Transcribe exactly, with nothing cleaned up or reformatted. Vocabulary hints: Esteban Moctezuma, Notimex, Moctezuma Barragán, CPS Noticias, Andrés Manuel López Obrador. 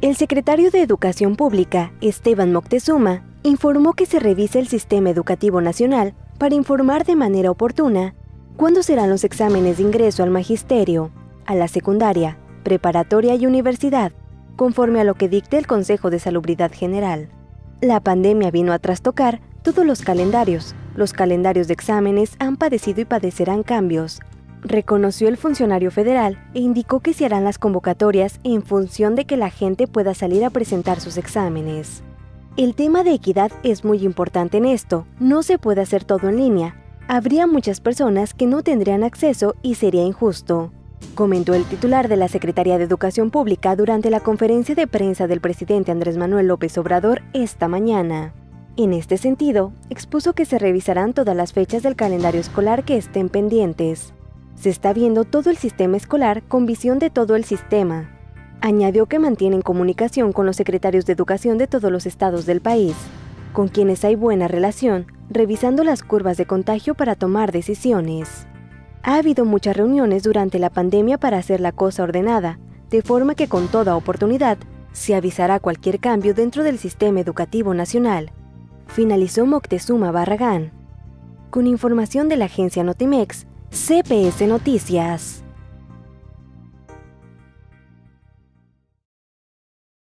El secretario de Educación Pública, Esteban Moctezuma, informó que se revisa el sistema educativo nacional para informar de manera oportuna cuándo serán los exámenes de ingreso al magisterio, a la secundaria, preparatoria y universidad, conforme a lo que dicte el Consejo de Salubridad General. La pandemia vino a trastocar todos los calendarios. Los calendarios de exámenes han padecido y padecerán cambios, reconoció el funcionario federal e indicó que se harán las convocatorias en función de que la gente pueda salir a presentar sus exámenes. El tema de equidad es muy importante en esto, no se puede hacer todo en línea, habría muchas personas que no tendrían acceso y sería injusto, comentó el titular de la Secretaría de Educación Pública durante la conferencia de prensa del presidente Andrés Manuel López Obrador esta mañana. En este sentido, expuso que se revisarán todas las fechas del calendario escolar que estén pendientes. Se está viendo todo el sistema escolar con visión de todo el sistema. Añadió que mantienen comunicación con los secretarios de educación de todos los estados del país, con quienes hay buena relación, revisando las curvas de contagio para tomar decisiones. Ha habido muchas reuniones durante la pandemia para hacer la cosa ordenada, de forma que con toda oportunidad se avisará cualquier cambio dentro del sistema educativo nacional, finalizó Moctezuma Barragán. Con información de la agencia Notimex, C P S Noticias.